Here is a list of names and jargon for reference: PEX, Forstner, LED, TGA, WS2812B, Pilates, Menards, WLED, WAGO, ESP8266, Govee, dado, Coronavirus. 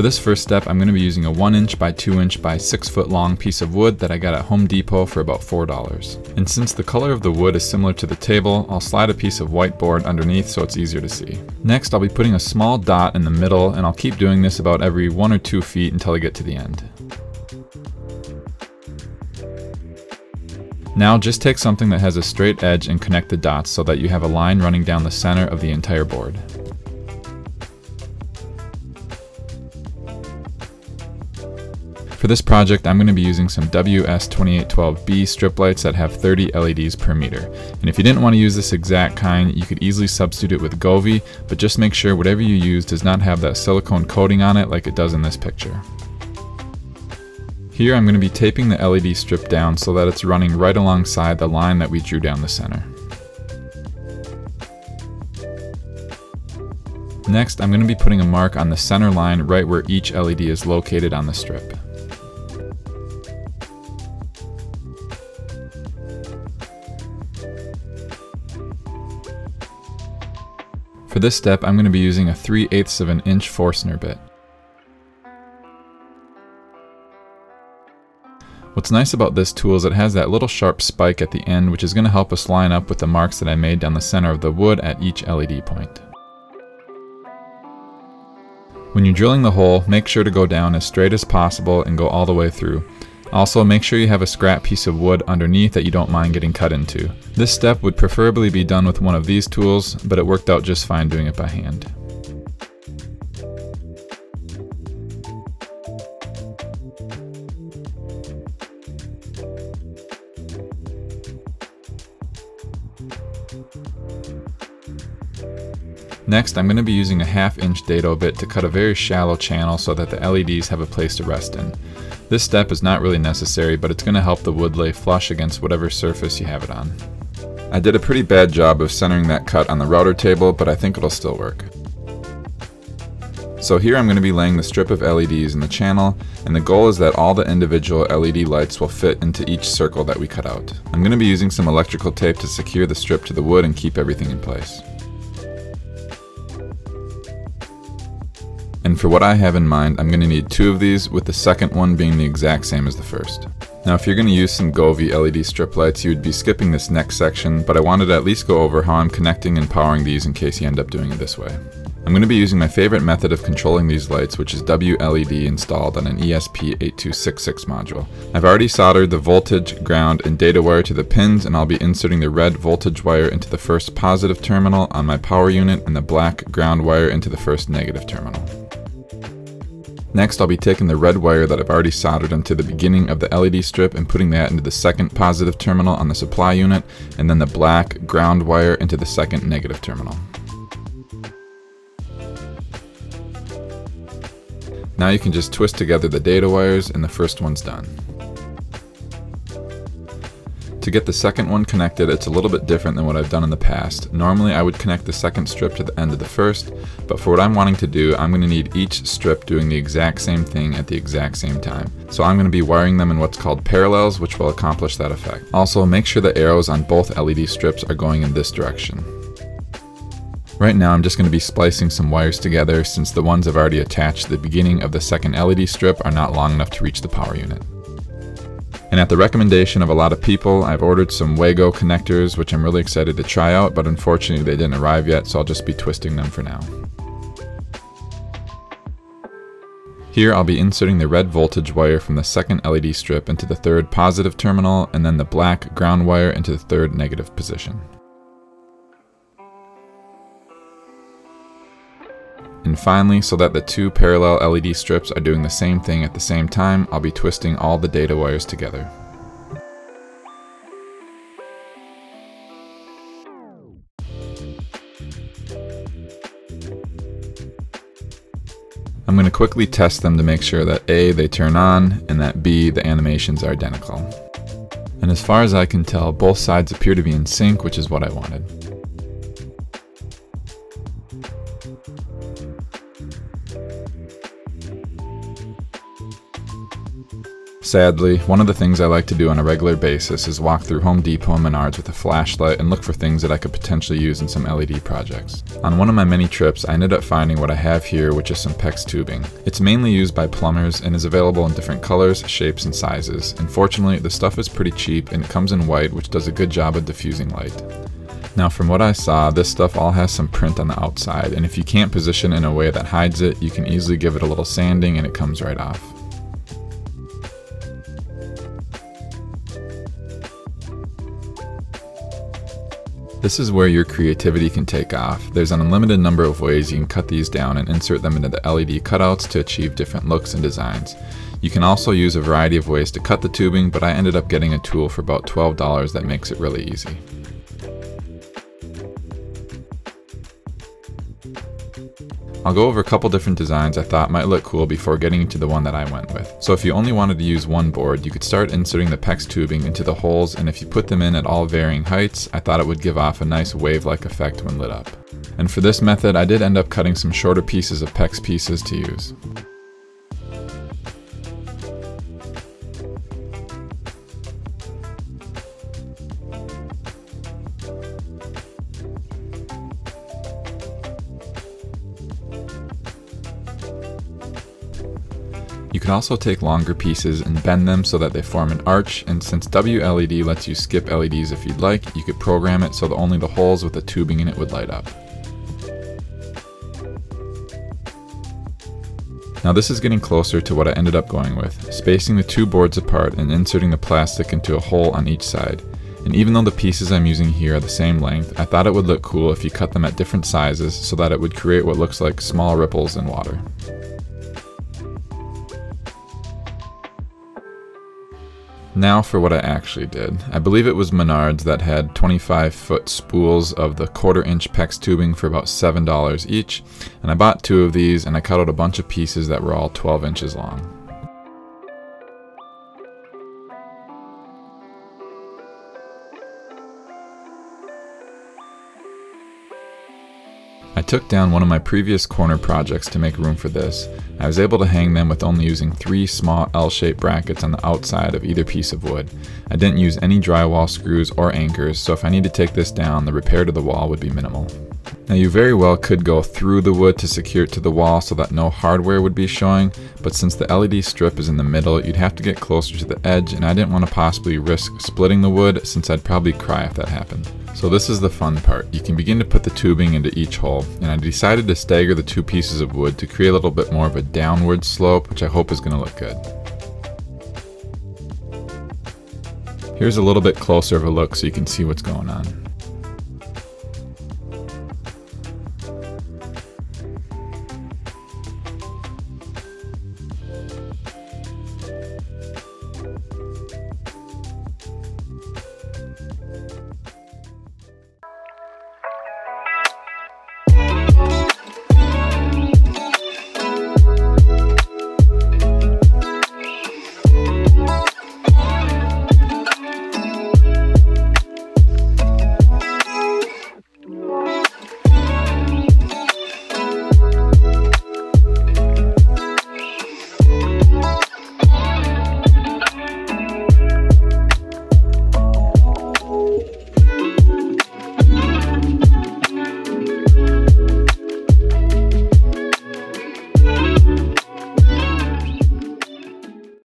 For this first step, I'm going to be using a 1" by 2" by 6" long piece of wood that I got at Home Depot for about $4. And since the color of the wood is similar to the table, I'll slide a piece of whiteboard underneath so it's easier to see. Next, I'll be putting a small dot in the middle, and I'll keep doing this about every 1 or 2 feet until I get to the end. Now just take something that has a straight edge and connect the dots so that you have a line running down the center of the entire board. For this project, I'm going to be using some WS2812B strip lights that have 30 LEDs per meter. And if you didn't want to use this exact kind, you could easily substitute it with Govee, but just make sure whatever you use does not have that silicone coating on it like it does in this picture. Here I'm going to be taping the LED strip down so that it's running right alongside the line that we drew down the center. Next, I'm going to be putting a mark on the center line right where each LED is located on the strip. For this step, I'm going to be using a 3/8 of an inch Forstner bit. What's nice about this tool is it has that little sharp spike at the end, which is going to help us line up with the marks that I made down the center of the wood at each LED point. When you're drilling the hole, make sure to go down as straight as possible and go all the way through. Also, make sure you have a scrap piece of wood underneath that you don't mind getting cut into. This step would preferably be done with one of these tools, but it worked out just fine doing it by hand. Next, I'm going to be using a 1/2" dado bit to cut a very shallow channel so that the LEDs have a place to rest in. This step is not really necessary, but it's going to help the wood lay flush against whatever surface you have it on. I did a pretty bad job of centering that cut on the router table, but I think it'll still work. So here I'm going to be laying the strip of LEDs in the channel, and the goal is that all the individual LED lights will fit into each circle that we cut out. I'm going to be using some electrical tape to secure the strip to the wood and keep everything in place. And for what I have in mind, I'm going to need 2 of these, with the second one being the exact same as the first. Now if you're going to use some Govee LED strip lights, you would be skipping this next section, but I wanted to at least go over how I'm connecting and powering these in case you end up doing it this way. I'm going to be using my favorite method of controlling these lights, which is WLED installed on an ESP8266 module. I've already soldered the voltage, ground, and data wire to the pins, and I'll be inserting the red voltage wire into the first positive terminal on my power unit and the black ground wire into the first negative terminal. Next, I'll be taking the red wire that I've already soldered into the beginning of the LED strip and putting that into the second positive terminal on the supply unit, and then the black ground wire into the second negative terminal. Now you can just twist together the data wires and the first one's done. To get the second one connected, it's a little bit different than what I've done in the past. Normally I would connect the second strip to the end of the first, but for what I'm wanting to do, I'm going to need each strip doing the exact same thing at the exact same time. So I'm going to be wiring them in what's called parallels, which will accomplish that effect. Also, make sure the arrows on both LED strips are going in this direction. Right now I'm just going to be splicing some wires together, since the ones I've already attached to the beginning of the second LED strip are not long enough to reach the power unit. And at the recommendation of a lot of people, I've ordered some WAGO connectors, which I'm really excited to try out, but unfortunately they didn't arrive yet, so I'll just be twisting them for now. Here I'll be inserting the red voltage wire from the second LED strip into the third positive terminal, and then the black ground wire into the third negative position. And finally, so that the 2 parallel LED strips are doing the same thing at the same time, I'll be twisting all the data wires together. I'm going to quickly test them to make sure that A, they turn on, and that B, the animations are identical. And as far as I can tell, both sides appear to be in sync, which is what I wanted. Sadly, one of the things I like to do on a regular basis is walk through Home Depot and Menards with a flashlight and look for things that I could potentially use in some LED projects. On one of my many trips, I ended up finding what I have here, which is some PEX tubing. It's mainly used by plumbers and is available in different colors, shapes, and sizes. And fortunately, the stuff is pretty cheap and it comes in white, which does a good job of diffusing light. Now from what I saw, this stuff all has some print on the outside, and if you can't position in a way that hides it, you can easily give it a little sanding and it comes right off. This is where your creativity can take off. There's an unlimited number of ways you can cut these down and insert them into the LED cutouts to achieve different looks and designs. You can also use a variety of ways to cut the tubing, but I ended up getting a tool for about $12 that makes it really easy. I'll go over a couple different designs I thought might look cool before getting to the one that I went with. So if you only wanted to use one board, you could start inserting the PEX tubing into the holes, and if you put them in at all varying heights, I thought it would give off a nice wave-like effect when lit up. And for this method, I did end up cutting some shorter pieces of PEX pieces to use. You can also take longer pieces and bend them so that they form an arch, and since WLED lets you skip LEDs if you'd like, you could program it so that only the holes with the tubing in it would light up. Now this is getting closer to what I ended up going with, spacing the two boards apart and inserting the plastic into a hole on each side. And even though the pieces I'm using here are the same length, I thought it would look cool if you cut them at different sizes so that it would create what looks like small ripples in water. Now for what I actually did. I believe it was Menards that had 25-foot spools of the quarter-inch PEX tubing for about $7 each, and I bought two of these and I cut out a bunch of pieces that were all 12 inches long. I took down one of my previous corner projects to make room for this. I was able to hang them with only using three small L-shaped brackets on the outside of either piece of wood. I didn't use any drywall screws or anchors, so if I need to take this down, the repair to the wall would be minimal. Now you very well could go through the wood to secure it to the wall so that no hardware would be showing, but since the LED strip is in the middle, you'd have to get closer to the edge, and I didn't want to possibly risk splitting the wood since I'd probably cry if that happened. So this is the fun part. You can begin to put the tubing into each hole, and I decided to stagger the two pieces of wood to create a little bit more of a downward slope, which I hope is going to look good. Here's a little bit closer of a look so you can see what's going on.